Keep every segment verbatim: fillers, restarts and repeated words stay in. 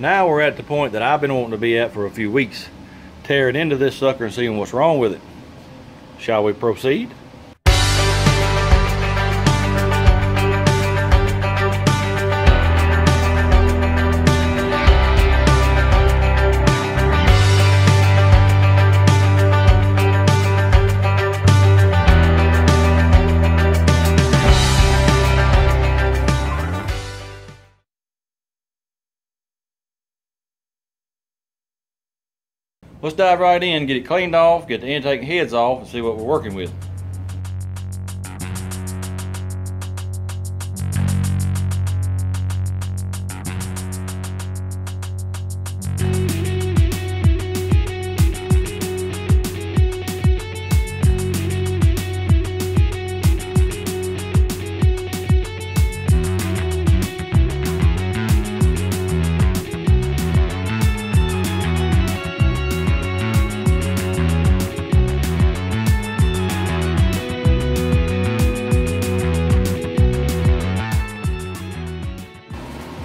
Now we're at the point that I've been wanting to be at for a few weeks, tearing into this sucker and seeing what's wrong with it. Shall we proceed? Let's dive right in, get it cleaned off, get the intake heads off, and see what we're working with.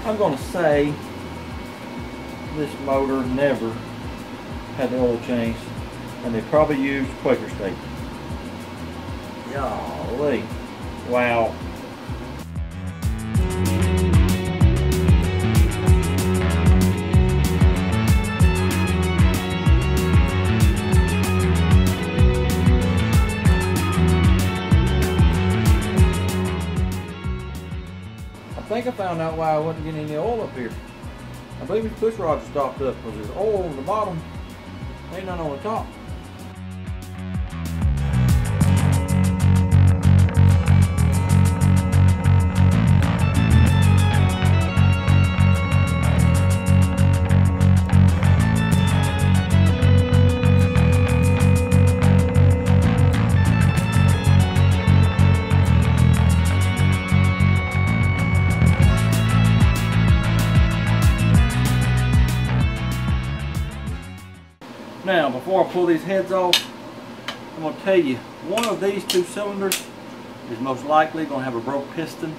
I'm going to say this motor never had the oil changed, and they probably used Quaker State. Golly. Wow. I think I found out why I wasn't getting any oil up here. I believe his push rods stopped up because there's oil on the bottom, ain't none on the top. Now, before I pull these heads off, I'm going to tell you, one of these two cylinders is most likely going to have a broke piston.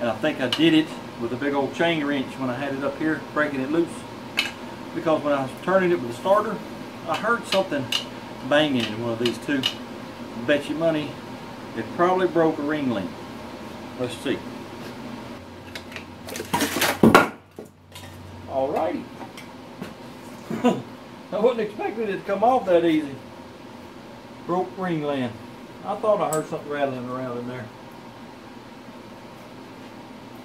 And I think I did it with a big old chain wrench when I had it up here, breaking it loose. Because when I was turning it with the starter, I heard something banging in one of these two. I bet you money, it probably broke a ring link. Let's see. Alrighty. I wasn't expecting it to come off that easy. Broke ring land. I thought I heard something rattling around in there.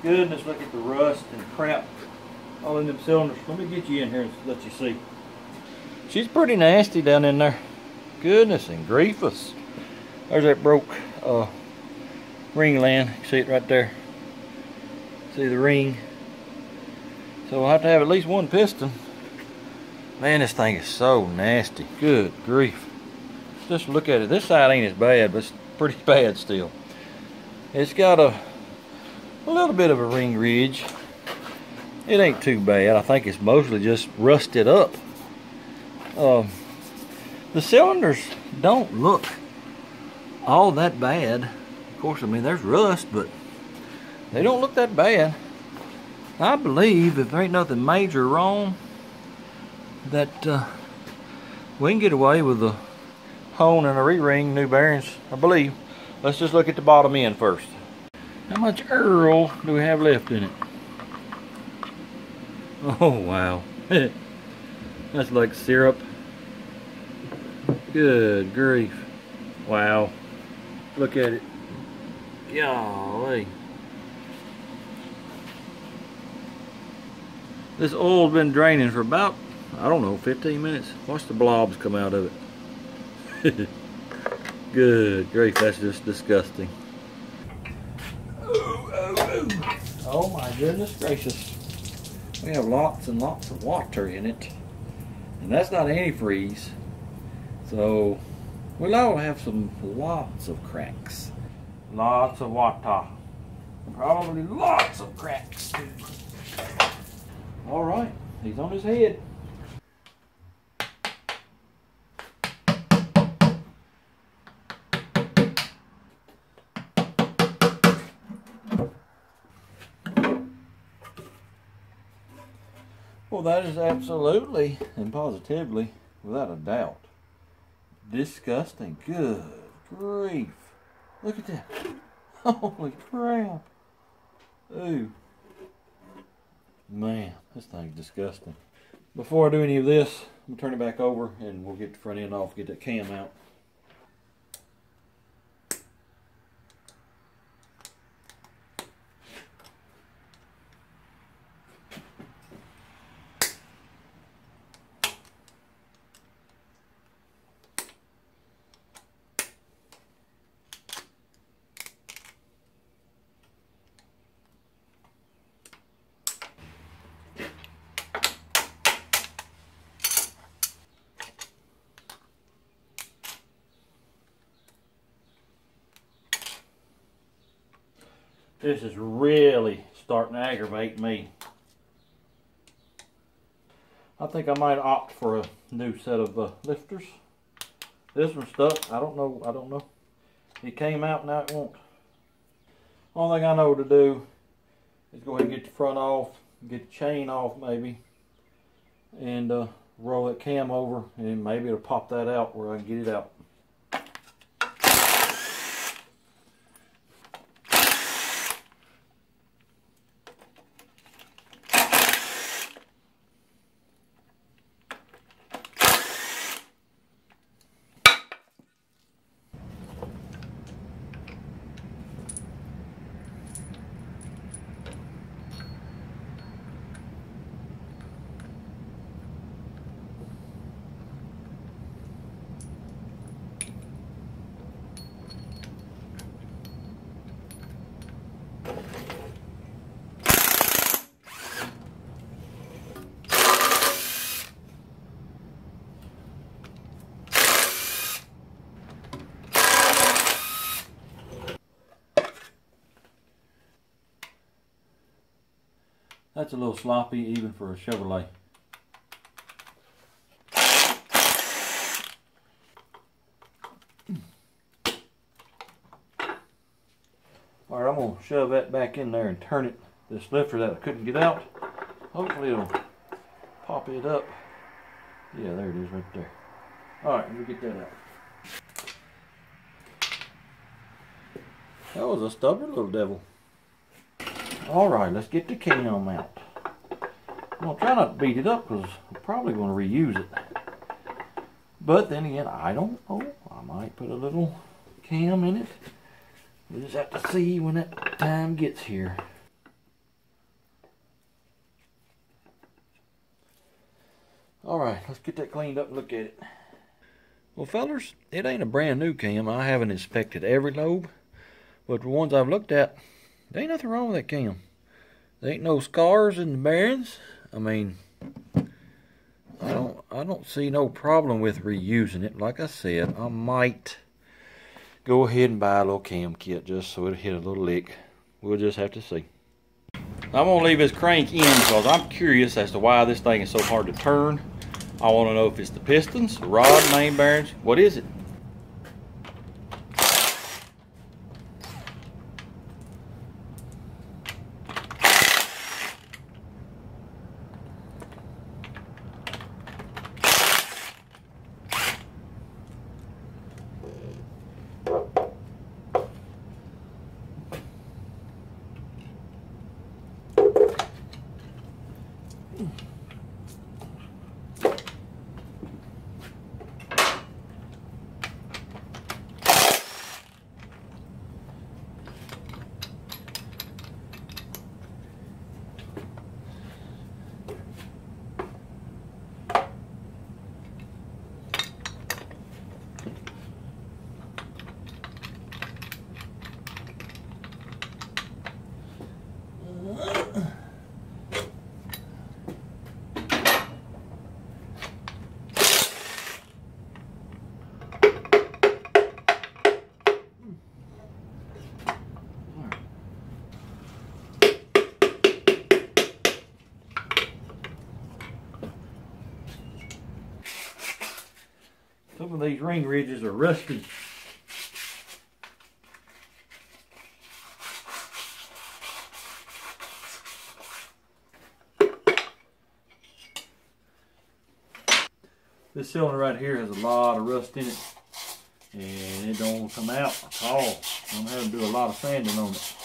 Goodness, look at the rust and crap all in them cylinders. Let me get you in here and let you see. She's pretty nasty down in there. Goodness and griefus. There's that broke uh, ring land. You see it right there. See the ring. So we'll have to have at least one piston. Man, this thing is so nasty. Good grief. Just look at it. This side ain't as bad, but it's pretty bad still. It's got a, a little bit of a ring ridge. It ain't too bad. I think it's mostly just rusted up. Um, the cylinders don't look all that bad. Of course, I mean, there's rust, but they don't look that bad. I believe if there ain't nothing major wrong, that uh, we can get away with a hone and a re-ring, new bearings, I believe. Let's just look at the bottom end first. How much oil do we have left in it? Oh, wow. That's like syrup. Good grief. Wow. Look at it. Golly. This oil's been draining for about, I don't know, fifteen minutes. Watch the blobs come out of it. Good grief, that's just disgusting. Ooh, ooh, ooh. Oh my goodness gracious. We have lots and lots of water in it. And that's not antifreeze. So we'll all have some lots of cracks. Lots of water. Probably lots of cracks too. Alright, he's on his head. Well, that is absolutely and positively, without a doubt, disgusting. Good grief. Look at that. Holy crap. Ooh. Man, this thing's disgusting. Before I do any of this, I'm going to turn it back over and we'll get the front end off, get that cam out. This is really starting to aggravate me. I think I might opt for a new set of uh, lifters. This one's stuck. I don't know. I don't know. It came out, now it won't. Only thing I know to do is go ahead and get the front off, get the chain off maybe, and uh, roll that cam over, and maybe it'll pop that out where I can get it out. That's a little sloppy even for a Chevrolet. Alright, I'm going to shove that back in there and turn it, this lifter that I couldn't get out. Hopefully it'll pop it up. Yeah, there it is right there. Alright, let me get that out. That was a stubborn little devil. Alright, let's get the cam out. I'm going to try not to beat it up because I'm probably going to reuse it. But then again, I don't know. I might put a little cam in it. We'll just have to see when that time gets here. Alright, let's get that cleaned up and look at it. Well, fellas, it ain't a brand new cam. I haven't inspected every lobe. But the ones I've looked at, there ain't nothing wrong with that cam. There ain't no scars in the bearings. I mean, I don't I don't see no problem with reusing it. Like I said, I might go ahead and buy a little cam kit just so it'll hit a little lick. We'll just have to see. I'm gonna leave this crank in because I'm curious as to why this thing is so hard to turn. I wanna know if it's the pistons, rod, main bearings, what is it? Some of these ring ridges are rusty. This cylinder right here has a lot of rust in it, and it don't come out at all. I'm having to do a lot of sanding on it.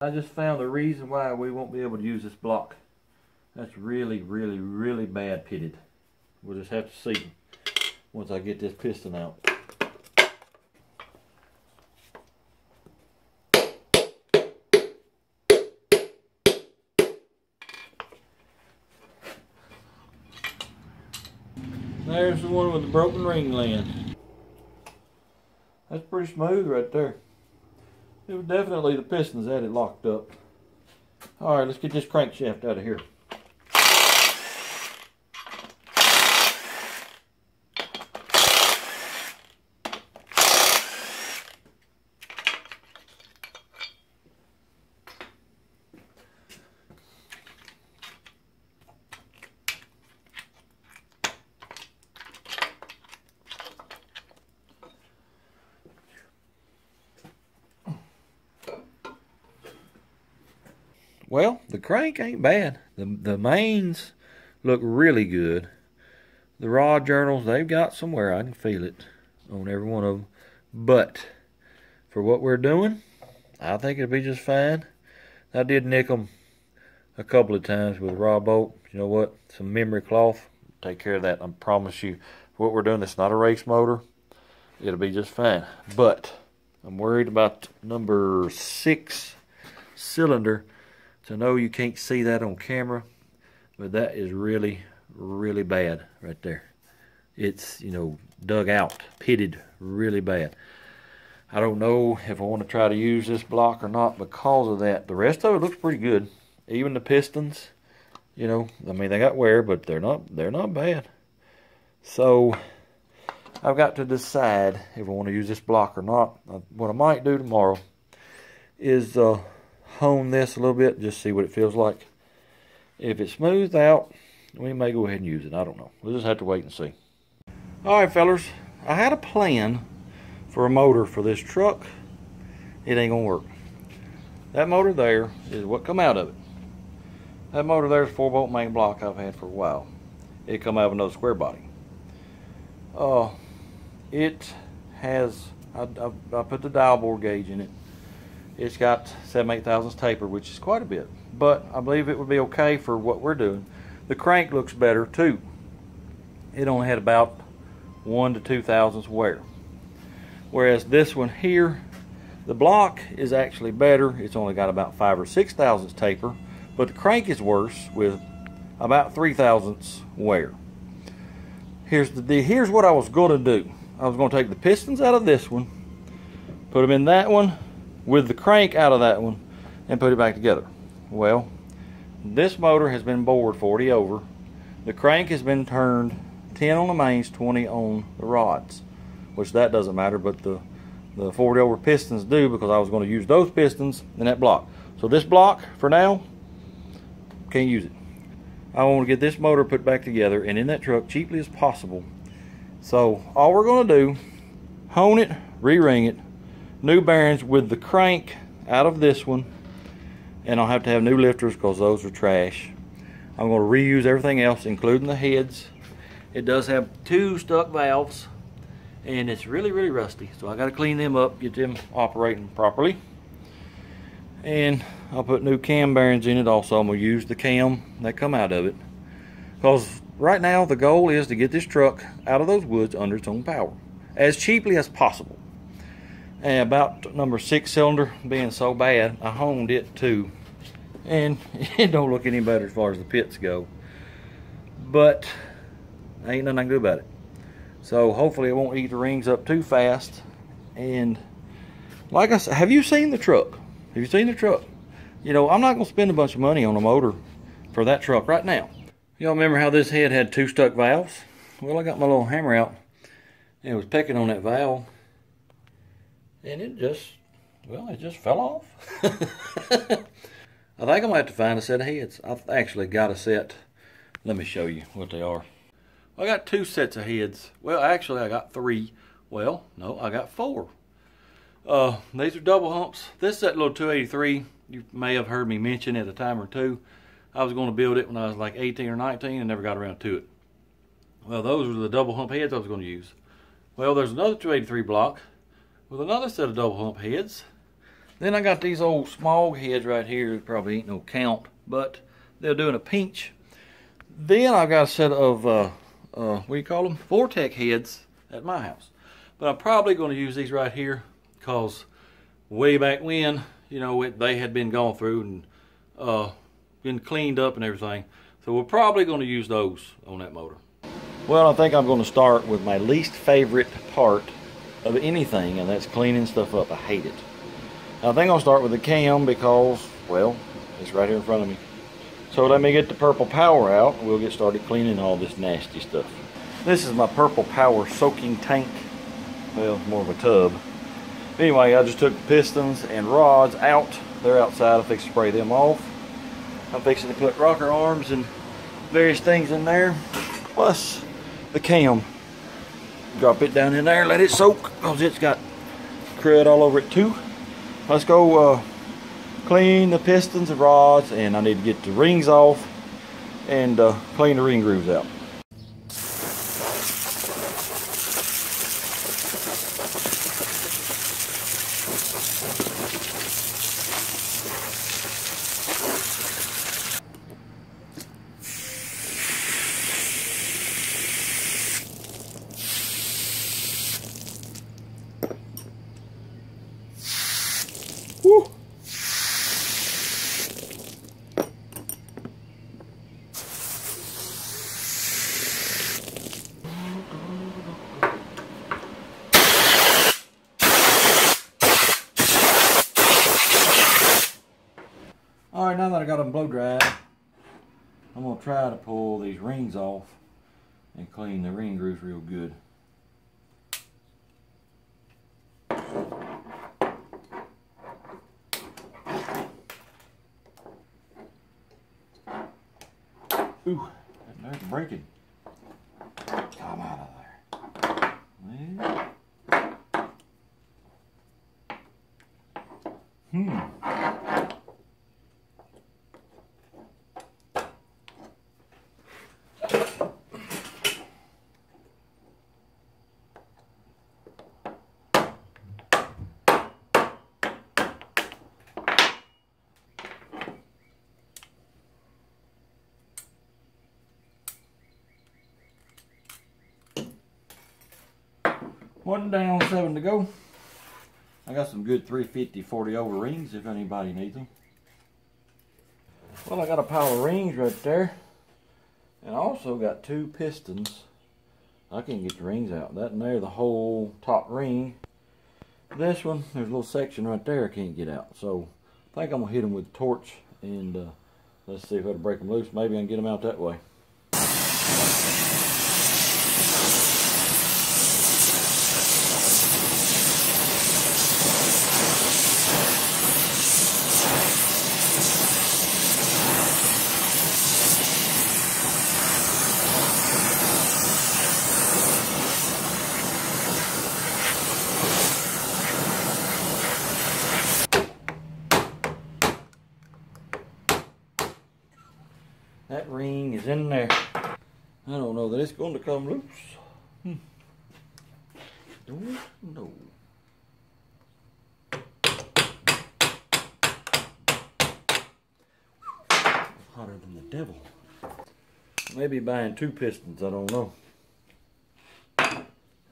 I just found the reason why we won't be able to use this block. That's really, really, really bad pitted. We'll just have to see once I get this piston out. There's the one with the broken ring land. That's pretty smooth right there. It was definitely the pistons that it locked up. Alright, let's get this crankshaft out of here. Well, the crank ain't bad. The, the mains look really good. The rod journals, they've got somewhere. I can feel it on every one of them. But for what we're doing, I think it'll be just fine. I did nick them a couple of times with a rod bolt. You know what? Some memory cloth. Take care of that. I promise you, for what we're doing, it's not a race motor. It'll be just fine. But I'm worried about number six cylinder. So no, you can't see that on camera, but that is really, really bad right there. It's, you know, dug out, pitted really bad. I don't know if I want to try to use this block or not because of that. The rest of it looks pretty good. Even the pistons, you know, I mean, they got wear, but they're not, they're not bad. So I've got to decide if I want to use this block or not. What I might do tomorrow is, uh, hone this a little bit, just see what it feels like. If it's smoothed out, we may go ahead and use it. I don't know. We'll just have to wait and see. All right, fellas. I had a plan for a motor for this truck. It ain't gonna work. That motor there is what come out of it. That motor there is a four volt main block I've had for a while. It come out of another square body. Uh, it has, I, I, I put the dial bore gauge in it. It's got seven, eight thousandths taper, which is quite a bit, but I believe it would be okay for what we're doing. The crank looks better too. It only had about one to two thousandths wear, whereas this one here, the block is actually better. It's only got about five or six thousandths taper, but the crank is worse with about three thousandths wear. Here's the here's what I was going to do. I was going to take the pistons out of this one, put them in that one, with the crank out of that one, and put it back together. Well, this motor has been bored forty over. The crank has been turned ten on the mains, twenty on the rods, which that doesn't matter, but the, the forty over pistons do, because I was going to use those pistons in that block. So this block, for now, can't use it. I want to get this motor put back together and in that truck cheaply as possible. So all we're going to do, hone it, re-ring it, new bearings with the crank out of this one, and I'll have to have new lifters because those are trash. I'm going to reuse everything else, including the heads. It does have two stuck valves, and it's really, really rusty, so I got to clean them up, get them operating properly, and I'll put new cam bearings in it also. I'm going to use the cam that come out of it, because right now the goal is to get this truck out of those woods under its own power as cheaply as possible. And about number six cylinder being so bad, I honed it too, and it don't look any better as far as the pits go, but ain't nothing I can do about it. So hopefully it won't eat the rings up too fast. And like I said, have you seen the truck? Have you seen the truck? You know, I'm not gonna spend a bunch of money on a motor for that truck right now. Y'all remember how this head had two stuck valves? Well, I got my little hammer out and was pecking on that valve, and it just, well, it just fell off. I think I'm going to have to find a set of heads. I've actually got a set. Let me show you what they are. I got two sets of heads. Well, actually, I got three. Well, no, I got four. Uh, these are double humps. This is that little two eighty-three. You may have heard me mention at a time or two. I was going to build it when I was like eighteen or nineteen and never got around to it. Well, those were the double hump heads I was going to use. Well, there's another two eighty-three block with another set of double hump heads. Then I got these old smog heads right here. Probably ain't no count, but they're doing a pinch. Then I've got a set of, uh, uh, what do you call them? Vortec heads at my house. But I'm probably going to use these right here because way back when, you know, it, they had been gone through and uh, been cleaned up and everything. So we're probably going to use those on that motor. Well, I think I'm going to start with my least favorite part of anything, and that's cleaning stuff up. I hate it. I think I'll start with the cam because, well, it's right here in front of me. So let me get the Purple Power out and we'll get started cleaning all this nasty stuff. This is my Purple Power soaking tank. Well, more of a tub. Anyway, I just took the pistons and rods out. They're outside. I fixed to spray them off. I'm fixing to put rocker arms and various things in there. Plus the cam. Drop it down in there, let it soak, because it's got crud all over it too. Let's go uh, clean the pistons and rods, and I need to get the rings off and uh, clean the ring grooves out. Alright, now that I got them blow dried, I'm going to try to pull these rings off and clean the ring grooves real good. Ooh, that nerve's breaking. Come out of there. Well. Hmm. One down, seven to go. I got some good three fifty forty over rings if anybody needs them. Well, I got a pile of rings right there. And I also got two pistons. I can't get the rings out. That and there, the whole top ring. This one, there's a little section right there I can't get out. So I think I'm going to hit them with a torch. And uh, let's see if I can break them loose. Maybe I can get them out that way. That ring is in there. I don't know that it's going to come loose. Hmm. Don't know. Hotter than the devil. Maybe buying two pistons, I don't know.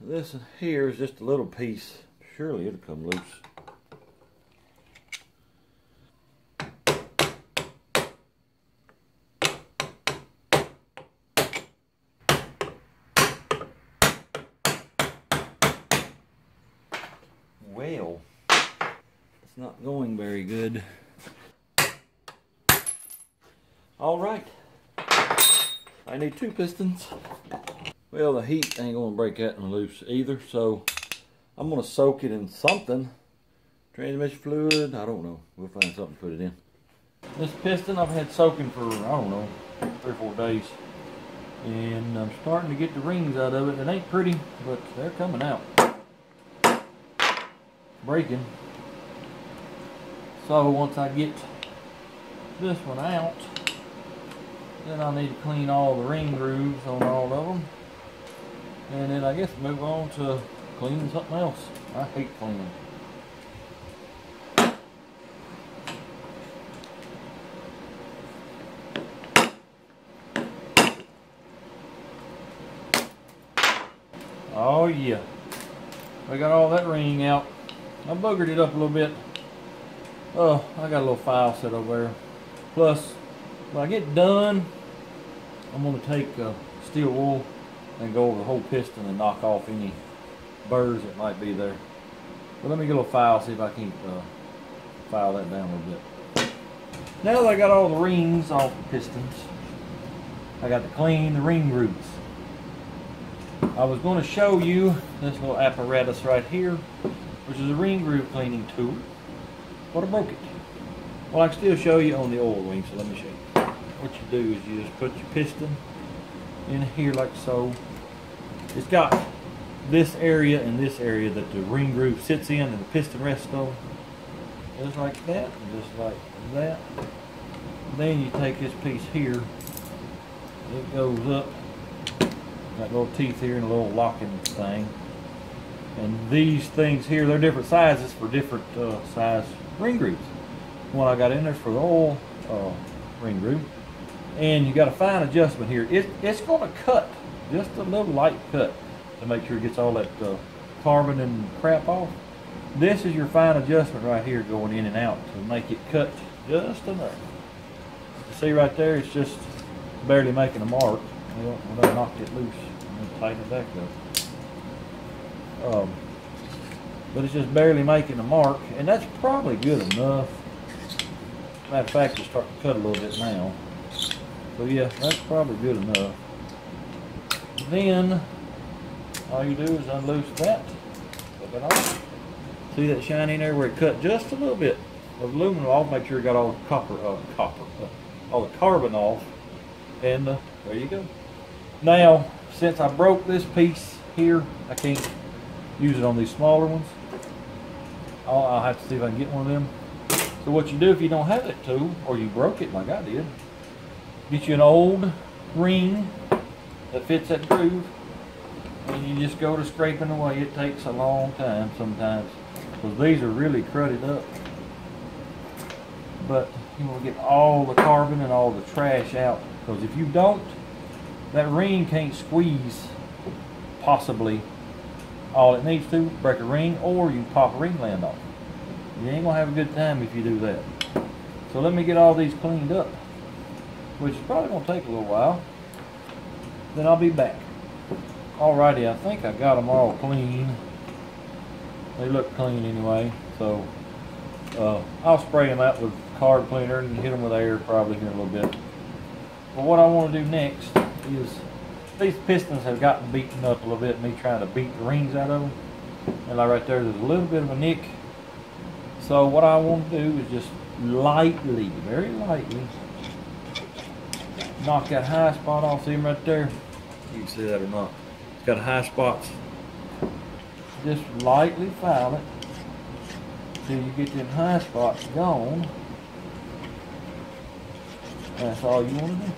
This here is just a little piece. Surely it'll come loose. Well, it's not going very good. All right, I need two pistons. Well, the heat ain't gonna break that one loose either, so I'm gonna soak it in something. Transmission fluid, I don't know. We'll find something to put it in. This piston I've had soaking for, I don't know, three or four days. And I'm starting to get the rings out of it. It ain't pretty, but they're coming out. Breaking. So once I get this one out, Then I'll need to clean all the ring grooves on all of them. And then I guess move on to cleaning something else. I hate cleaning. Oh yeah, I got all that ring out. I buggered it up a little bit. Oh, I got a little file set over there. Plus, when I get done, I'm gonna take uh, steel wool and go over the whole piston and knock off any burrs that might be there. But let me get a little file, see if I can uh, file that down a little bit. Now that I got all the rings off the pistons, I got to clean the ring grooves. I was going to show you this little apparatus right here, which is a ring groove cleaning tool, but I broke it. Well, I can still show you on the oil ring, so let me show you. What you do is you just put your piston in here like so. It's got this area and this area that the ring groove sits in and the piston rests on. Just like that, and just like that. Then you take this piece here, it goes up. Got little teeth here and a little locking thing. And these things here, they're different sizes for different uh, size ring grooves. One I got in there for the oil uh, ring groove. And you got a fine adjustment here. It, it's going to cut, just a little light cut to make sure it gets all that uh, carbon and crap off. This is your fine adjustment right here going in and out to make it cut just enough. You see right there, it's just barely making a mark. Well, when I knocked it loose, I'm gonna tighten it back up. Um, but it's just barely making a mark, and that's probably good enough. Matter of fact, it's starting to cut a little bit now. So yeah, that's probably good enough. Then all you do is unloose that. Flip it off. See that shiny in there where it cut just a little bit of aluminum off. Make sure it got all the copper, uh, copper, uh, all the carbon off, and uh, there you go. Now, since I broke this piece here, I can't use it on these smaller ones. I'll, I'll have to see if I can get one of them. So what you do if you don't have that tool, or you broke it like I did, get you an old ring that fits that groove, and you just go to scraping away. It takes a long time sometimes, because these are really crudded up. But you want to get all the carbon and all the trash out. Because if you don't, that ring can't squeeze, possibly, all it needs to, break a ring, or you pop a ring land off. You ain't gonna have a good time if you do that. So let me get all these cleaned up, which is probably gonna take a little while. Then I'll be back. Alrighty, I think I got them all clean. They look clean anyway, so uh, I'll spray them out with carb cleaner and hit them with air probably here in a little bit. But what I want to do next is, these pistons have gotten beaten up a little bit, me trying to beat the rings out of them. And like right there, there's a little bit of a nick. So what I want to do is just lightly, very lightly, knock that high spot off. See them right there? You can see that or not. It's got high spots. Just lightly file it till you get them high spots gone. That's all you want to do.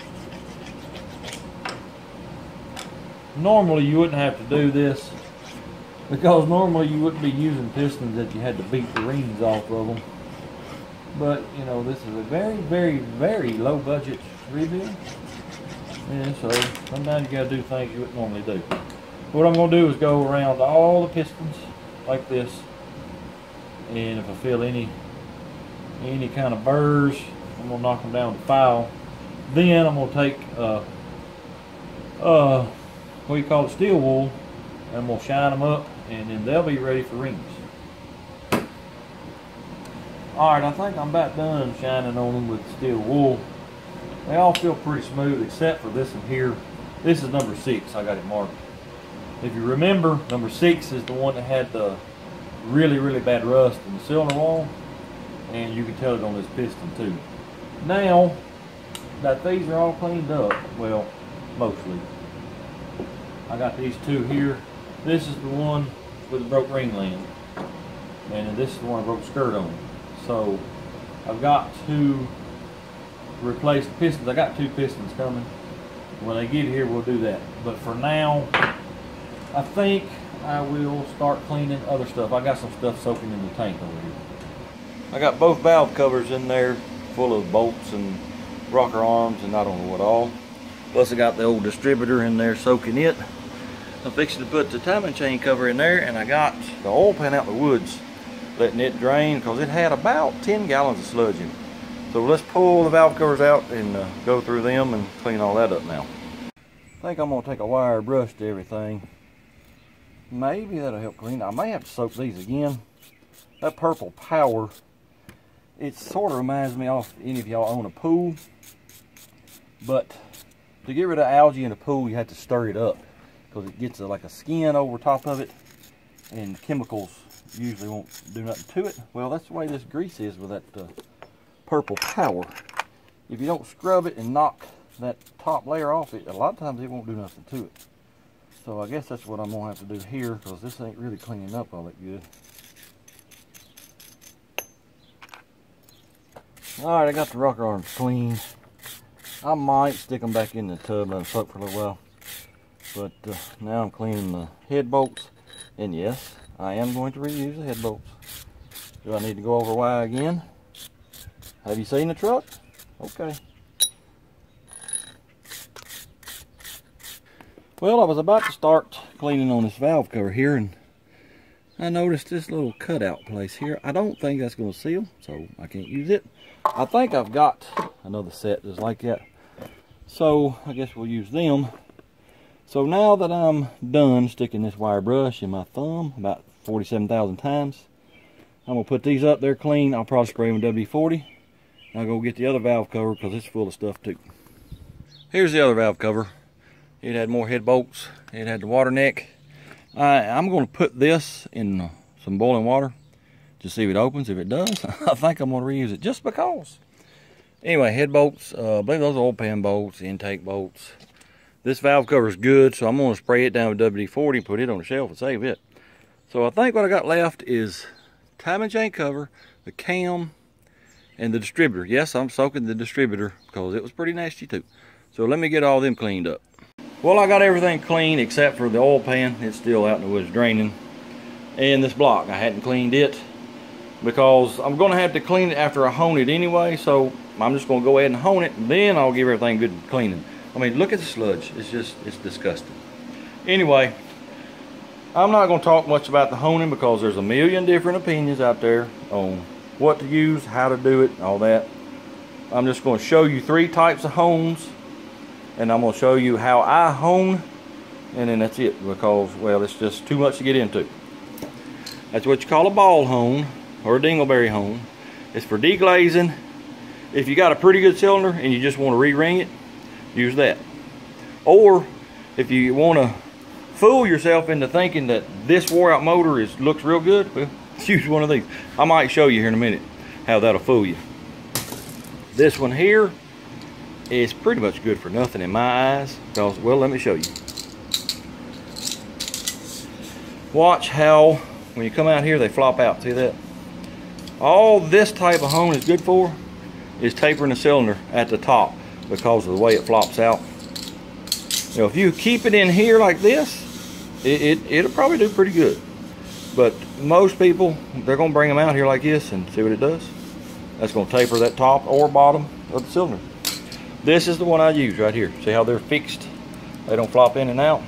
Normally you wouldn't have to do this, because normally you wouldn't be using pistons if you had to beat the rings off of them. But you know, this is a very, very, very low budget review. And so sometimes you got to do things you wouldn't normally do. What I'm going to do is go around all the pistons like this. And if I feel any, any kind of burrs, I'm gonna knock them down to file. Then I'm gonna take uh, uh, what you call it, steel wool, and I'm gonna shine them up, and then they'll be ready for rings. All right, I think I'm about done shining on them with steel wool. They all feel pretty smooth except for this one here. This is number six. I got it marked. If you remember, number six is the one that had the really, really bad rust in the cylinder wall, and you can tell it on this piston too. Now that these are all cleaned up, well, mostly, I got these two here. This is the one with the broke ring land, and this is the one I broke skirt on. So I've got to replace the pistons. I got two pistons coming. When they get here, we'll do that. But for now, I think I will start cleaning other stuff. I got some stuff soaking in the tank over here. I got both valve covers in there full of bolts and rocker arms and I don't know what all. Plus I got the old distributor in there soaking it. I'm fixing to put the timing chain cover in there, and I got the oil pan out in the woods, letting it drain because it had about ten gallons of sludge in it. So let's pull the valve covers out and uh, go through them and clean all that up now. I think I'm gonna take a wire brush to everything. Maybe that'll help clean. I may have to soak these again. That Purple Power, it sort of reminds me of any of y'all own a pool, but to get rid of algae in a pool, you have to stir it up because it gets a, like a skin over top of it, and chemicals usually won't do nothing to it. Well, that's the way this grease is with that uh, Purple Power. If you don't scrub it and knock that top layer off it, a lot of times it won't do nothing to it. So I guess that's what I'm gonna have to do here because this ain't really cleaning up all that good. All right, I got the rocker arms clean. I might stick them back in the tub and soak for a little while. But uh, now I'm cleaning the head bolts. And yes, I am going to reuse the head bolts. Do I need to go over why again? Have you seen the truck? Okay. Well, I was about to start cleaning on this valve cover here, and I noticed this little cutout place here. I don't think that's going to seal, so I can't use it. I think I've got another set just like that, so I guess we'll use them. So now that I'm done sticking this wire brush in my thumb about forty-seven thousand times, I'm going to put these up there clean. I'll probably spray them with W D forty. And I'll go get the other valve cover because it's full of stuff too. Here's the other valve cover. It had more head bolts. It had the water neck. I, I'm going to put this in uh, some boiling water to see if it opens. If it does, I think I'm going to reuse it just because. Anyway, head bolts. Uh, I believe those are oil pan bolts, intake bolts. This valve cover is good, so I'm going to spray it down with W D forty, put it on the shelf, and save it. So I think what I got left is timing chain cover, the cam, and the distributor. Yes, I'm soaking the distributor because it was pretty nasty too. So let me get all them cleaned up. Well, I got everything clean except for the oil pan. It's still out in the woods draining. And this block, I hadn't cleaned it because I'm gonna have to clean it after I hone it anyway. So I'm just gonna go ahead and hone it, and then I'll give everything good cleaning. I mean, look at the sludge. It's just, it's disgusting. Anyway, I'm not gonna talk much about the honing because there's a million different opinions out there on what to use, how to do it, and all that. I'm just gonna show you three types of hones, and I'm gonna show you how I hone, and then that's it because, well, it's just too much to get into. That's what you call a ball hone or a dingleberry hone. It's for deglazing. If you got a pretty good cylinder and you just wanna re-ring it, use that. Or if you wanna fool yourself into thinking that this wore out motor is looks real good, well, use one of these. I might show you here in a minute how that'll fool you. This one here, it's pretty much good for nothing in my eyes because, well, let me show you. Watch how when you come out here they flop out. See that? All this type of hone is good for is tapering the cylinder at the top because of the way it flops out. You know, if you keep it in here like this, it, it, it'll probably do pretty good. But most people, they're going to bring them out here like this and see what it does. That's going to taper that top or bottom of the cylinder. This is the one I use right here. See how they're fixed? They don't flop in and out.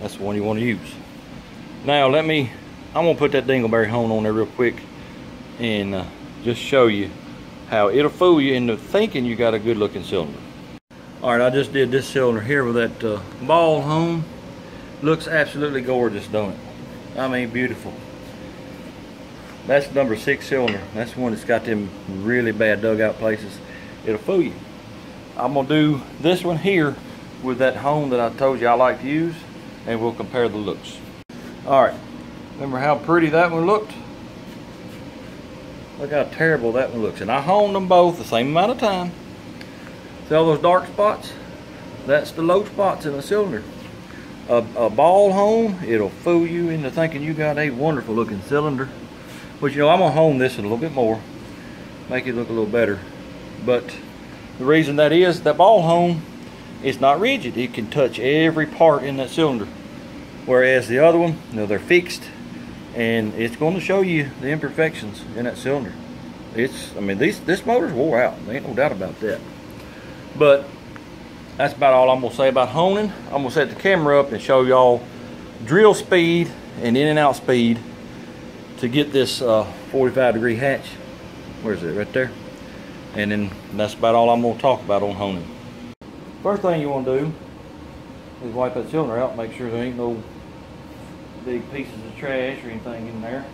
That's the one you want to use. Now let me, I'm gonna put that dingleberry hone on there real quick and uh, just show you how it'll fool you into thinking you got a good looking cylinder. All right, I just did this cylinder here with that uh, ball hone. Looks absolutely gorgeous, don't it? I mean, beautiful. That's number six cylinder. That's the one that's got them really bad dug out places. It'll fool you. I'm gonna do this one here with that hone that I told you I like to use, and we'll compare the looks. All right, remember how pretty that one looked? Look how terrible that one looks. And I honed them both the same amount of time. See all those dark spots? That's the low spots in the cylinder. A, a ball hone, it'll fool you into thinking you got a wonderful looking cylinder. But you know, I'm gonna hone this a little bit more, make it look a little better. But The reason that is, the ball home is not rigid. It can touch every part in that cylinder. Whereas the other one, you know, they're fixed, and it's going to show you the imperfections in that cylinder. It's, I mean, these, this motor's wore out. There ain't no doubt about that. But that's about all I'm going to say about honing. I'm going to set the camera up and show y'all drill speed and in and out speed to get this uh, forty-five degree hatch. Where's it? Right there. And then that's about all I'm going to talk about on honing. First thing you want to do is wipe that cylinder out, make sure there ain't no big pieces of trash or anything in there.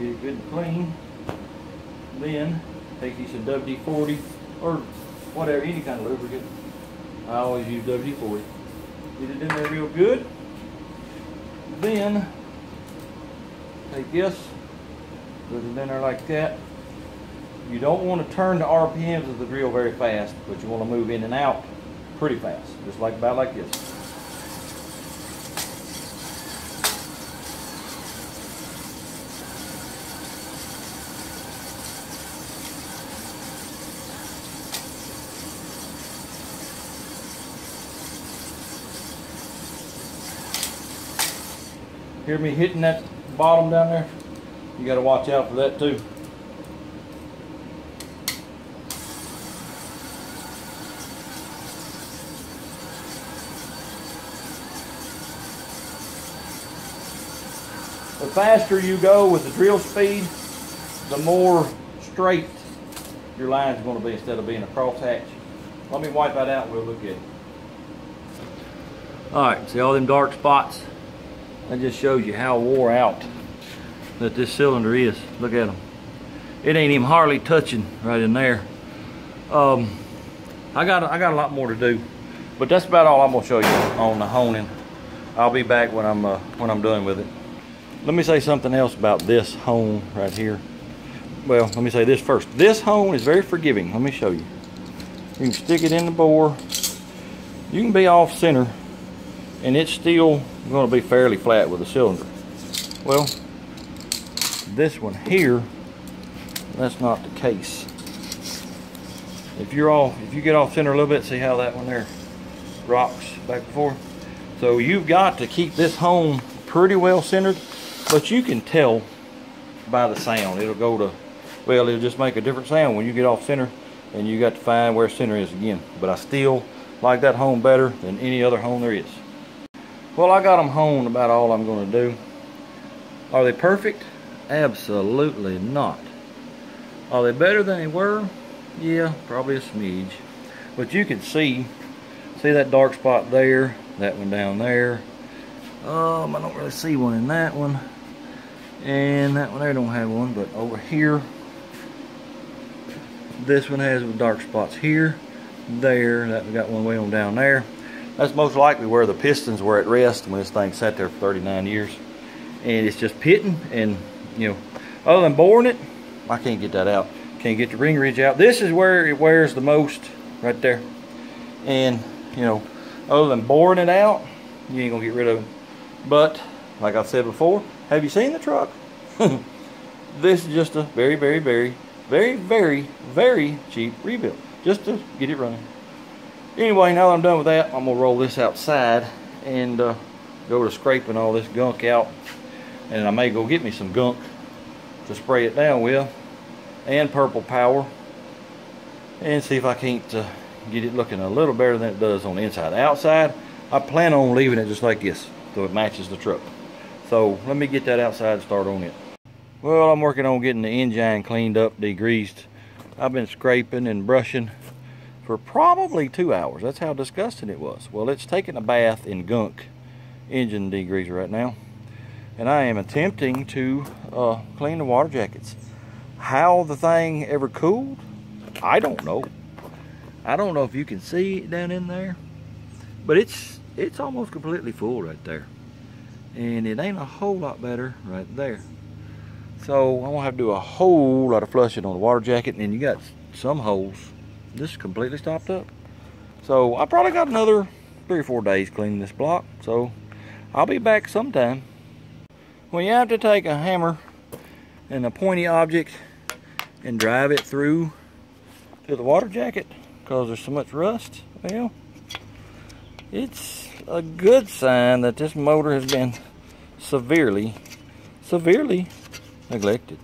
Get it good and clean. Then take you some W D forty or whatever, any kind of lubricant. I always use W D forty. Get it in there real good. Then take this, put it in there like that. You don't want to turn the R P Ms of the drill very fast, but you want to move in and out pretty fast, just like about like this. Hear me hitting that bottom down there? You got to watch out for that too. The faster you go with the drill speed, the more straight your line's going to be instead of being a crosshatch. Let me wipe that out and we'll look at it. Alright, see all them dark spots? That just shows you how wore out that this cylinder is. Look at them. It ain't even hardly touching right in there. Um, I got, I got a lot more to do, but that's about all I'm going to show you on the honing. I'll be back when I'm, uh, when I'm done with it. Let me say something else about this hone right here. Well, let me say this first. This hone is very forgiving. Let me show you. You can stick it in the bore. You can be off center and it's still going to be fairly flat with the cylinder. Well, this one here, that's not the case. If you're off, if you get off center a little bit, see how that one there rocks back and forth. So you've got to keep this hone pretty well centered. But you can tell by the sound. It'll go to, well, it'll just make a different sound when you get off center, and you got to find where center is again. But I still like that hone better than any other hone there is. Well, I got them honed about all I'm going to do. Are they perfect? Absolutely not. Are they better than they were? Yeah, probably a smidge. But you can see, see that dark spot there, that one down there. Um, I don't really see one in that one. And that one there don't have one, but over here, this one has dark spots here, there, that we got one way on down there. That's most likely where the pistons were at rest when this thing sat there for thirty-nine years. And it's just pitting, and you know, other than boring it, I can't get that out. Can't get the ring ridge out. This is where it wears the most, right there. And you know, other than boring it out, you ain't gonna get rid of it. But like I said before, have you seen the truck? This is just a very, very, very, very, very, very cheap rebuild. Just to get it running. Anyway, now that I'm done with that, I'm gonna roll this outside and uh, go to scraping all this gunk out. And I may go get me some gunk to spray it down with, and purple power, and see if I can't uh, get it looking a little better than it does on the inside. Outside, I plan on leaving it just like this, so it matches the truck. So let me get that outside and start on it. Well, I'm working on getting the engine cleaned up, degreased. I've been scraping and brushing for probably two hours. That's how disgusting it was. Well, it's taking a bath in Gunk engine degreaser right now. And I am attempting to uh, clean the water jackets. How the thing ever cooled, I don't know. I don't know if you can see it down in there, but it's, it's almost completely full right there. And it ain't a whole lot better right there. So I'm gonna have to do a whole lot of flushing on the water jacket, and then you got some holes just completely stopped up. So I probably got another three or four days cleaning this block, so I'll be back sometime. Well, you have to take a hammer and a pointy object and drive it through to the water jacket because there's so much rust, well, it's a good sign that this motor has been severely, severely neglected.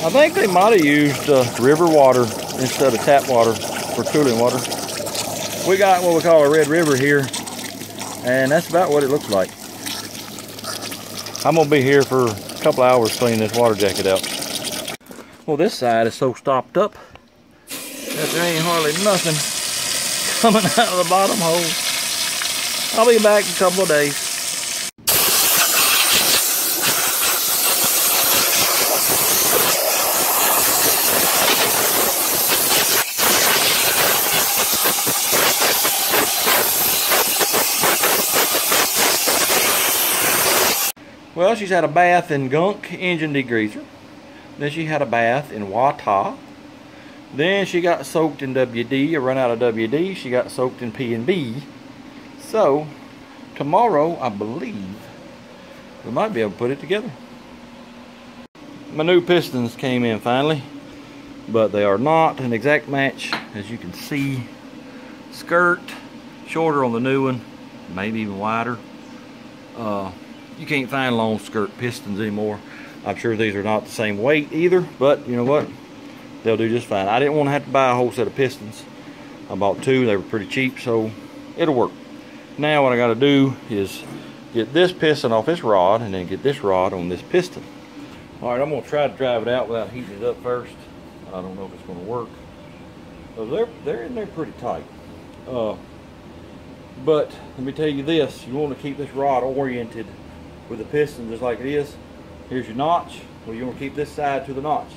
I think they might have used uh, river water instead of tap water for cooling water. We got what we call a red river here, and that's about what it looks like. I'm gonna be here for a couple hours cleaning this water jacket out. Well, this side is so stopped up that there ain't hardly nothing coming out of the bottom hole. I'll be back in a couple of days. Well, she's had a bath in Gunk engine degreaser. Then she had a bath in Wata. Then she got soaked in W D, or run out of W D. She got soaked in P and B. So, tomorrow, I believe, we might be able to put it together. My new pistons came in finally, but they are not an exact match. As you can see, skirt, shorter on the new one, maybe even wider. Uh, You can't find long skirt pistons anymore. I'm sure these are not the same weight either, but you know what? They'll do just fine. I didn't want to have to buy a whole set of pistons. I bought two, they were pretty cheap, so it'll work. Now what I gotta do is get this piston off this rod and then get this rod on this piston. All right, I'm gonna try to drive it out without heating it up first. I don't know if it's gonna work. So they're, they're in there pretty tight. Uh, but let me tell you this, you wanna keep this rod oriented with the piston just like it is. Here's your notch. Well, you want to keep this side to the notch.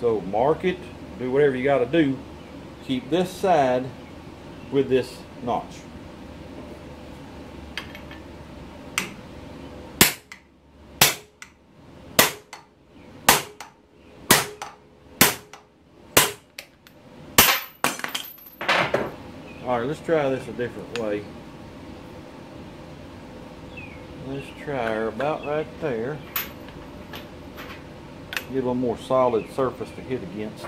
So mark it, do whatever you got to do. Keep this side with this notch. All right, let's try this a different way. Let's try her about right there. Get a little more solid surface to hit against.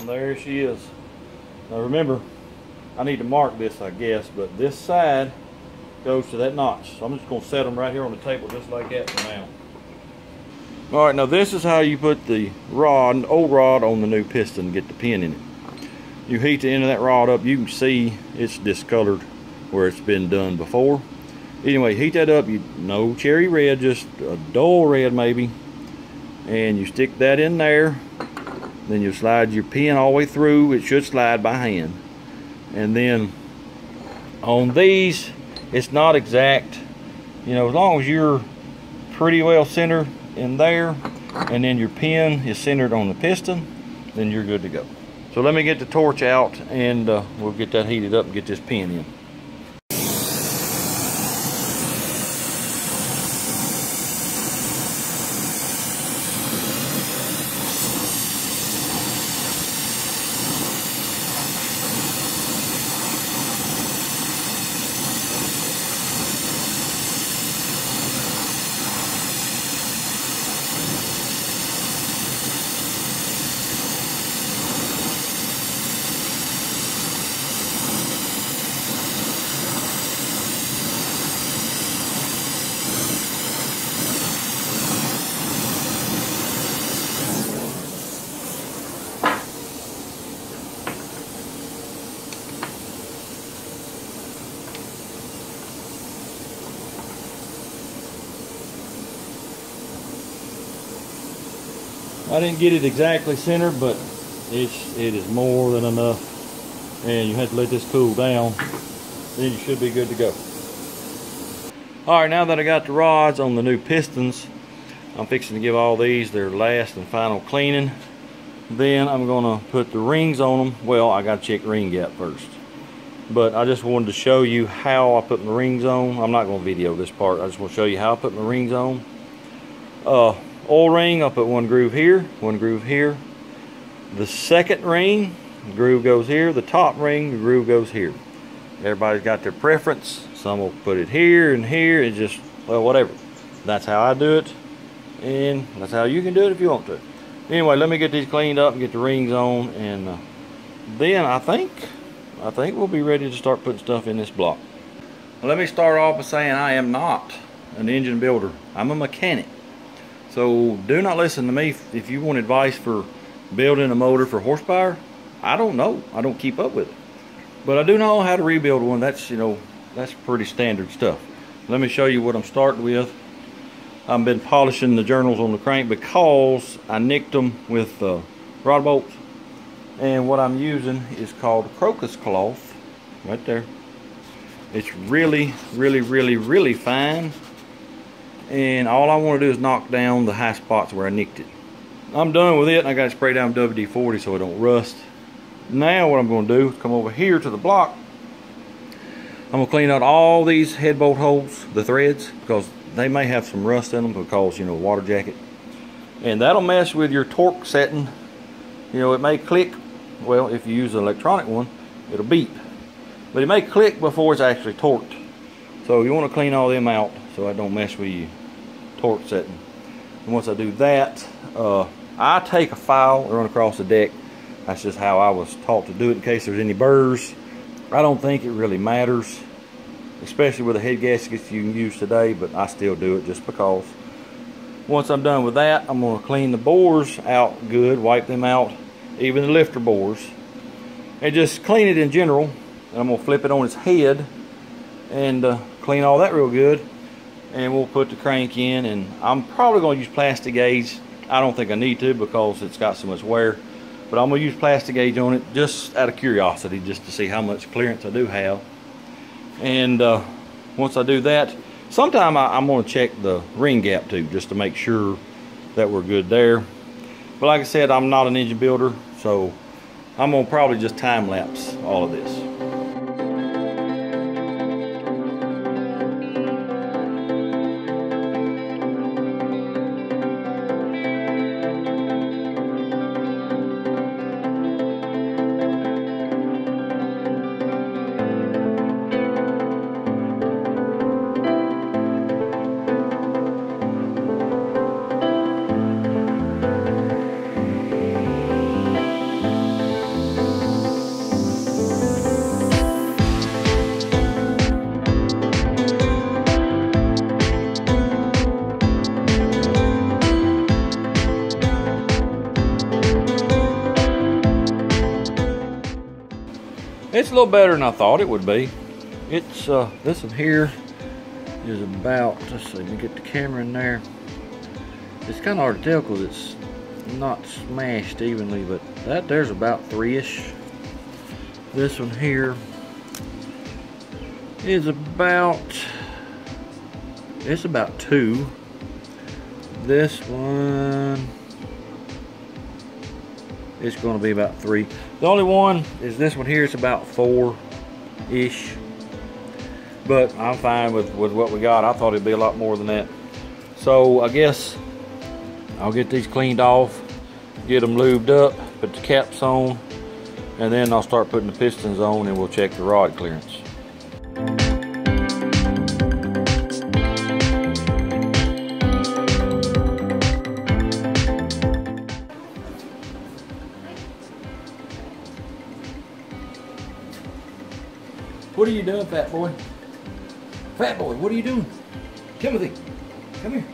And there she is. Now remember, I need to mark this, I guess, but this side goes to that notch. So I'm just gonna set them right here on the table just like that for now. All right, now this is how you put the rod, old rod, on the new piston and get the pin in it. You heat the end of that rod up. You can see it's discolored where it's been done before. Anyway, heat that up, you no cherry red, just a dull red maybe. And you stick that in there. Then you slide your pin all the way through. It should slide by hand. And then on these, it's not exact. You know, as long as you're pretty well centered in there, and then your pin is centered on the piston, then you're good to go. So let me get the torch out, and uh, we'll get that heated up and get this pin in. I didn't get it exactly centered, but it's, it is more than enough. And you have to let this cool down, then you should be good to go. All right, now that I got the rods on the new pistons, I'm fixing to give all these their last and final cleaning. Then I'm gonna put the rings on them. Well, I gotta check ring gap first. But I just wanted to show you how I put my rings on. I'm not gonna video this part. I just wanna show you how I put my rings on. Uh, oil ring, I'll put one groove here, one groove here, The second ring, the groove goes here. The top ring, the groove goes here. Everybody's got their preference. Some will put it here and here. It's just, well, whatever. That's how I do it, and that's how you can do it if you want to. Anyway, let me get these cleaned up and get the rings on, and uh, then I think I think we'll be ready to start putting stuff in this block. Well, let me start off by saying I am not an engine builder. I'm a mechanic. So do not listen to me if you want advice for building a motor for horsepower. I don't know. I don't keep up with it. But I do know how to rebuild one. That's, you know, that's pretty standard stuff. Let me show you what I'm starting with. I've been polishing the journals on the crank because I nicked them with uh, rod bolts. And what I'm using is called crocus cloth, right there. It's really, really, really, really fine. And all I want to do is knock down the high spots where I nicked it. I'm done with it. I got it sprayed down with W D forty so it don't rust. Now what I'm going to do is come over here to the block. I'm going to clean out all these head bolt holes, the threads, because they may have some rust in them because, you know, water jacket. And that'll mess with your torque setting. You know, it may click. Well, if you use an electronic one, it'll beep. But it may click before it's actually torqued. So you want to clean all them out so I don't mess with your torque setting. And once I do that, uh, I take a file and run across the deck. That's just how I was taught to do it in case there's any burrs. I don't think it really matters, especially with the head gaskets you can use today, but I still do it just because. Once I'm done with that, I'm going to clean the bores out good, wipe them out, even the lifter bores, and just clean it in general. And I'm going to flip it on its head and uh, clean all that real good, and we'll put the crank in. And I'm probably going to use plastic gauge. I don't think I need to because it's got so much wear, but I'm going to use plastic gauge on it just out of curiosity, just to see how much clearance I do have. And uh, once I do that, sometime I, I'm going to check the ring gap too, just to make sure that we're good there. But like I said, I'm not an engine builder, so I'm going to probably just time lapse all of this. It's a little better than I thought it would be. It's uh, this one here is about, let's see, let me get the camera in there. It's kind of hard to tell because it's not smashed evenly, but that there's about three-ish. This one here is about, it's about two. This one, it's going to be about three. The only one is this one here. It's about four-ish, but I'm fine with, with what we got. I thought it'd be a lot more than that. So I guess I'll get these cleaned off, get them lubed up, put the caps on, and then I'll start putting the pistons on and we'll check the rod clearance. What are you doing, fat boy? Fat boy, what are you doing? Timothy, come here.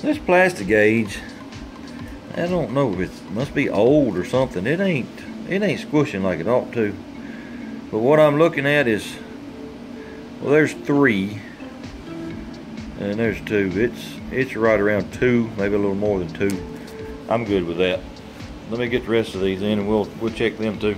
This plastic gauge, I don't know if it must be old or something. It ain't, it ain't squishing like it ought to. But what I'm looking at is, well, there's three, and there's two. It's it's right around two, maybe a little more than two. I'm good with that. Let me get the rest of these in, and we'll we'll check them too.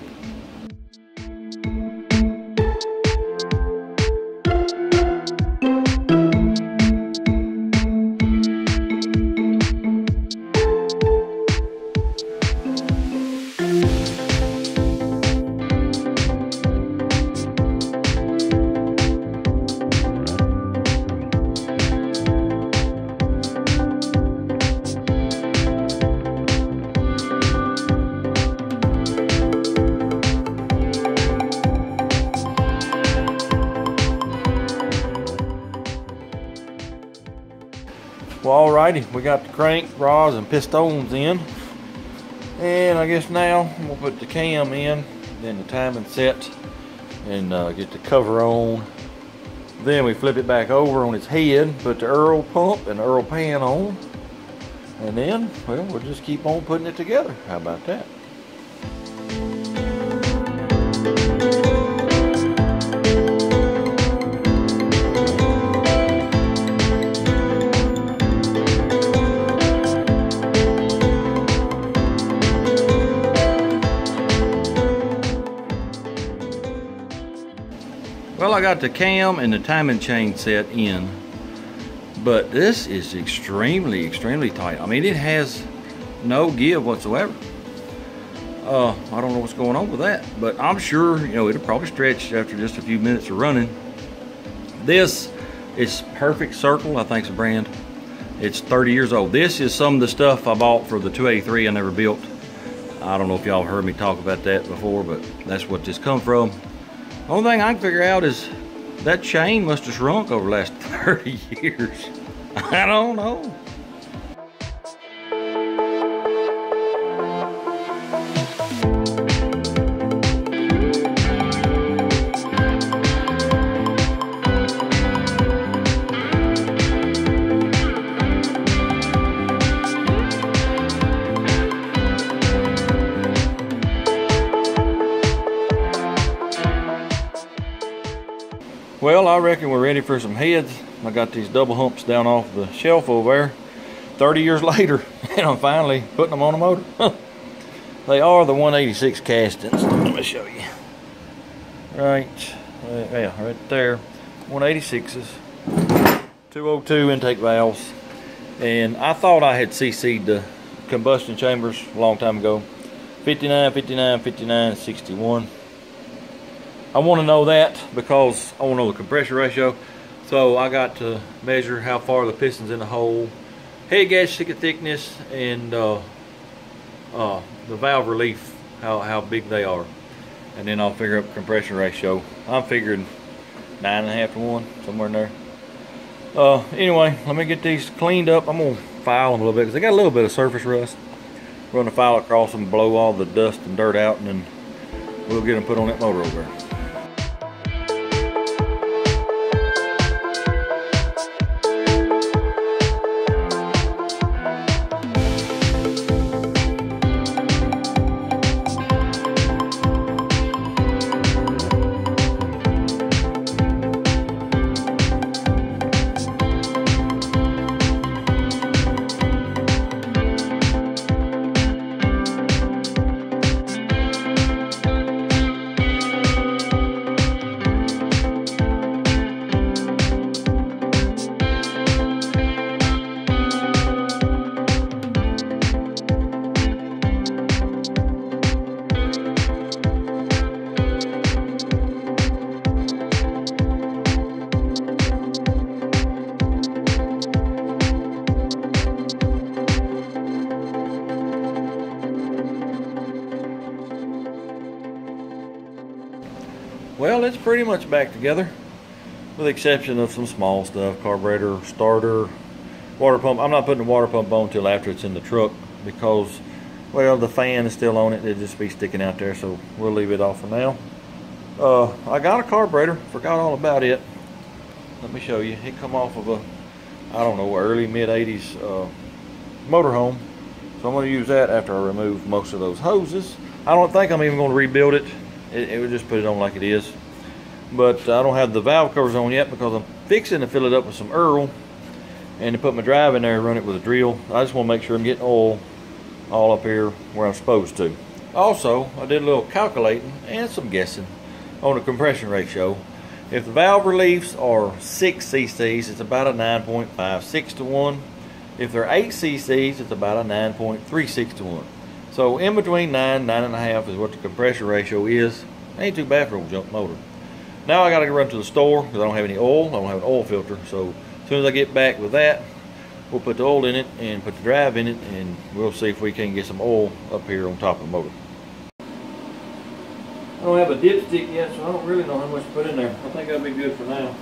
Well, alrighty, we got the crank, rods, and pistons in. And I guess now we'll put the cam in, then the timing set, and uh, get the cover on. Then we flip it back over on its head, put the Earl pump and Earl pan on. And then, well, we'll just keep on putting it together. How about that? Well, I got the cam and the timing chain set in, but this is extremely, extremely tight. I mean, it has no give whatsoever. Uh, I don't know what's going on with that, but I'm sure, you know, it'll probably stretch after just a few minutes of running. This is Perfect Circle, I think it's a brand. It's thirty years old. This is some of the stuff I bought for the two eighty-three I never built. I don't know if y'all heard me talk about that before, but that's what this come from. Only thing I can figure out is that chain must have shrunk over the last thirty years. I don't know. Well, I reckon we're ready for some heads. I got these double humps down off the shelf over there thirty years later, and I'm finally putting them on the motor. They are the one eighty-six castings. Let me show you. Right, yeah, right there. one eighty-sixes, two oh two intake valves. And I thought I had C C'd the combustion chambers a long time ago. fifty-nine, fifty-nine, fifty-nine, sixty-one. I want to know that because I want to know the compression ratio. So I got to measure how far the piston's in the hole, head gauge ticket thickness, and uh, uh, the valve relief, how, how big they are. And then I'll figure up compression ratio. I'm figuring nine and a half to one, somewhere in there. Uh, anyway, let me get these cleaned up. I'm gonna file them a little bit because they got a little bit of surface rust. We're gonna file across them, blow all the dust and dirt out, and then we'll get them put on that motor over there. Well, it's pretty much back together, with the exception of some small stuff, carburetor, starter, water pump. I'm not putting the water pump on until after it's in the truck because, well, the fan is still on it. It'll just be sticking out there, so we'll leave it off for now. Uh, I got a carburetor, forgot all about it. Let me show you. It come off of a, I don't know, early mid eighties uh, motorhome. So I'm gonna use that after I remove most of those hoses. I don't think I'm even gonna rebuild it. It, it would just put it on like it is. But I don't have the valve covers on yet because I'm fixing to fill it up with some Earl and to put my drive in there and run it with a drill. I just want to make sure I'm getting oil all up here where I'm supposed to. Also, I did a little calculating and some guessing on the compression ratio. If the valve reliefs are six C C's, it's about a nine point five six to one. If they're eight C C's, it's about a nine point three six to one. So in between nine, nine and a half is what the compression ratio is. Ain't too bad for an old jump motor. Now I gotta run to the store because I don't have any oil. I don't have an oil filter. So as soon as I get back with that, we'll put the oil in it and put the drive in it, and we'll see if we can get some oil up here on top of the motor. I don't have a dipstick yet, so I don't really know how much to put in there. I think that'll be good for now.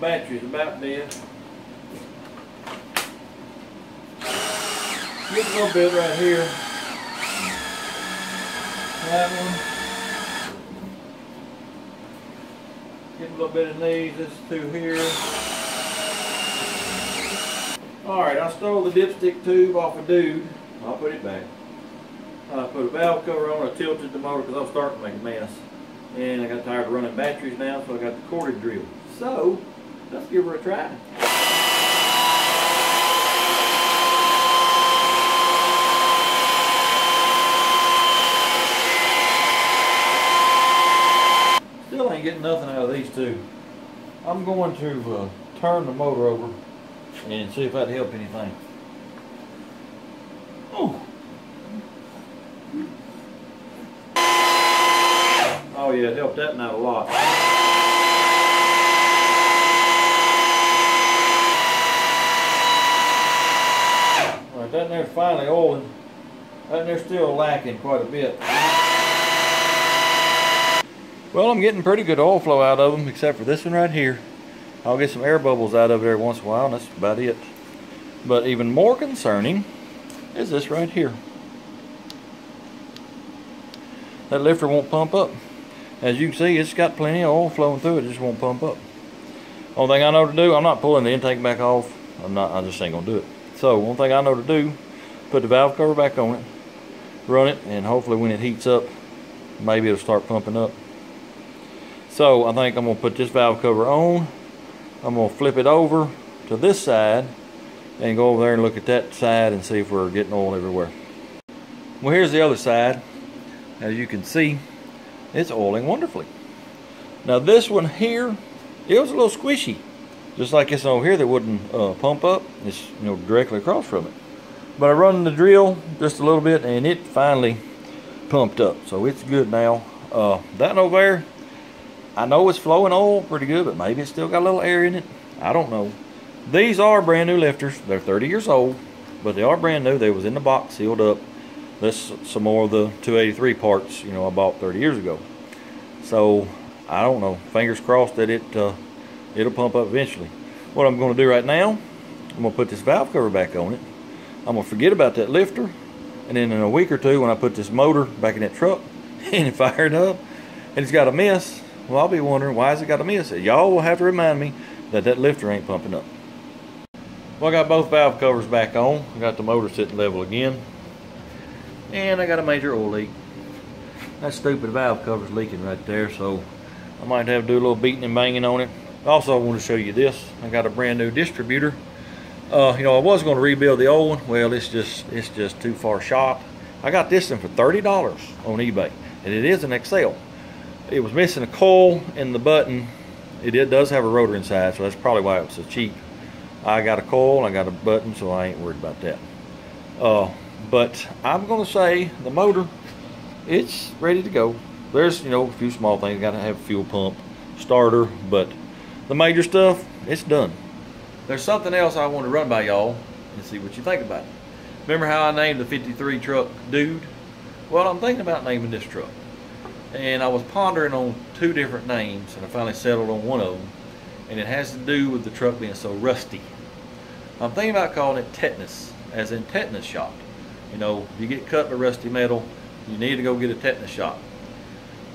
Battery's about dead. Get a little bit right here. That one. Get a little bit of these. This is two here. Alright, I stole the dipstick tube off a dude. I'll put it back. I put a valve cover on. I tilted the motor because I was starting to make a mess. And I got tired of running batteries now, so I got the corded drill. So, let's give her a try. Still ain't getting nothing out of these two. I'm going to uh, turn the motor over and see if that'd help anything. Oh, oh yeah, it helped that night a lot. That in there's finally oiling. That in there's still lacking quite a bit. Well, I'm getting pretty good oil flow out of them, except for this one right here. I'll get some air bubbles out of it every once in a while, and that's about it. But even more concerning is this right here. That lifter won't pump up. As you can see, it's got plenty of oil flowing through it, it just won't pump up. Only thing I know to do, I'm not pulling the intake back off. I'm not, I just ain't gonna do it. So one thing I know to do, put the valve cover back on it, run it, and hopefully when it heats up, maybe it'll start pumping up. So I think I'm gonna put this valve cover on, I'm gonna flip it over to this side and go over there and look at that side and see if we're getting oil everywhere. Well, here's the other side. As you can see, it's oiling wonderfully. Now this one here, it was a little squishy. Just like this over here that wouldn't uh, pump up. It's, you know, directly across from it. But I run the drill just a little bit and it finally pumped up. So it's good now. Uh, that over there, I know it's flowing oil pretty good, but maybe it's still got a little air in it. I don't know. These are brand new lifters. They're thirty years old, but they are brand new. They was in the box, sealed up. That's some more of the two eighty-three parts, you know, I bought thirty years ago. So I don't know. Fingers crossed that it... Uh, it'll pump up eventually. What I'm gonna do right now, I'm gonna put this valve cover back on it. I'm gonna forget about that lifter, and then in a week or two when I put this motor back in that truck and fire it up and it's got a miss, well, I'll be wondering why has it got a miss. Y'all will have to remind me that that lifter ain't pumping up. Well, I got both valve covers back on. I got the motor sitting level again, and I got a major oil leak. That stupid valve cover's leaking right there, so I might have to do a little beating and banging on it. Also, I want to show you this. I got a brand new distributor. Uh, you know, I was going to rebuild the old one. Well, it's just it's just too far shot. I got this one for thirty dollars on eBay, and it is an Excel. It was missing a coil and the button. It, it does have a rotor inside, so that's probably why it was so cheap. I got a coil, I got a button, so I ain't worried about that. Uh, but I'm going to say the motor, it's ready to go. There's, you know, a few small things. Got to have a fuel pump, starter, but the major stuff, it's done. There's something else I want to run by y'all and see what you think about it. Remember how I named the fifty-three truck Dude? Well, I'm thinking about naming this truck. And I was pondering on two different names, and I finally settled on one of them. And it has to do with the truck being so rusty. I'm thinking about calling it tetanus, as in tetanus shot. You know, you get cut with rusty metal, you need to go get a tetanus shot.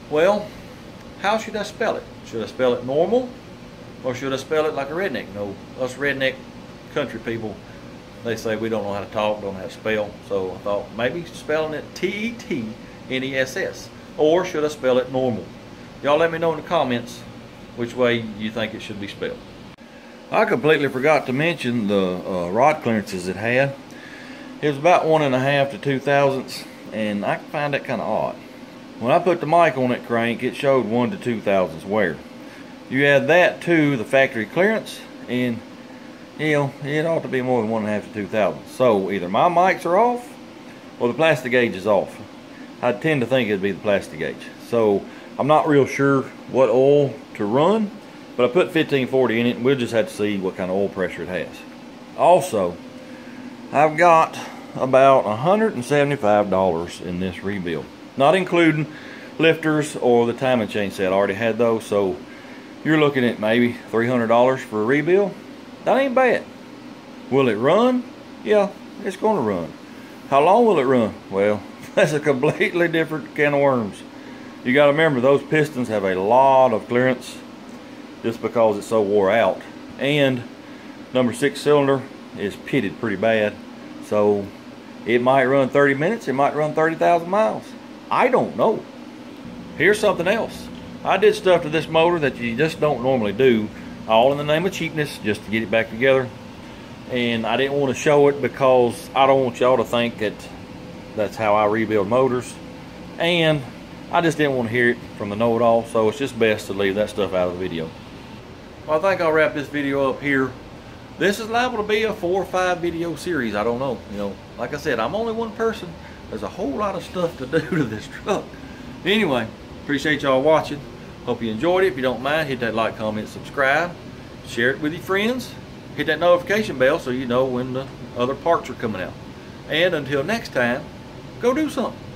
Well, how should I spell it? Should I spell it normal? Or should I spell it like a redneck? No, us redneck country people, they say we don't know how to talk, don't know how to spell. So I thought maybe spelling it T E T N E S S. Or should I spell it normal? Y'all let me know in the comments which way you think it should be spelled. I completely forgot to mention the uh, rod clearances it had. It was about one and a half to two thousandths, and I find that kind of odd. When I put the mic on that crank, it showed one to two thousandths wear. You add that to the factory clearance, and you know, it ought to be more than one and a half to two thousandths. So either my mics are off or the plastic gauge is off. I tend to think it'd be the plastic gauge. So I'm not real sure what oil to run, but I put fifteen forty in it, and we'll just have to see what kind of oil pressure it has. Also, I've got about one hundred seventy-five dollars in this rebuild, not including lifters or the timing chain set. I already had those, so you're looking at maybe three hundred dollars for a rebuild. That ain't bad. Will it run? Yeah, it's going to run. How long will it run? Well, that's a completely different can of worms. You got to remember, those pistons have a lot of clearance just because it's so wore out, and number six cylinder is pitted pretty bad, so it might run thirty minutes, it might run thirty thousand miles. I don't know. Here's something else. I did stuff to this motor that you just don't normally do, all in the name of cheapness, just to get it back together. And I didn't want to show it because I don't want y'all to think that that's how I rebuild motors, and I just didn't want to hear it from the know-it-all, so it's just best to leave that stuff out of the video. Well, I think I'll wrap this video up here. This is liable to be a four or five video series. I don't know. You know, like I said, I'm only one person. There's a whole lot of stuff to do to this truck. Anyway, appreciate y'all watching. Hope you enjoyed it. If you don't mind, hit that like, comment, subscribe. Share it with your friends. Hit that notification bell so you know when the other parts are coming out. And until next time, go do something.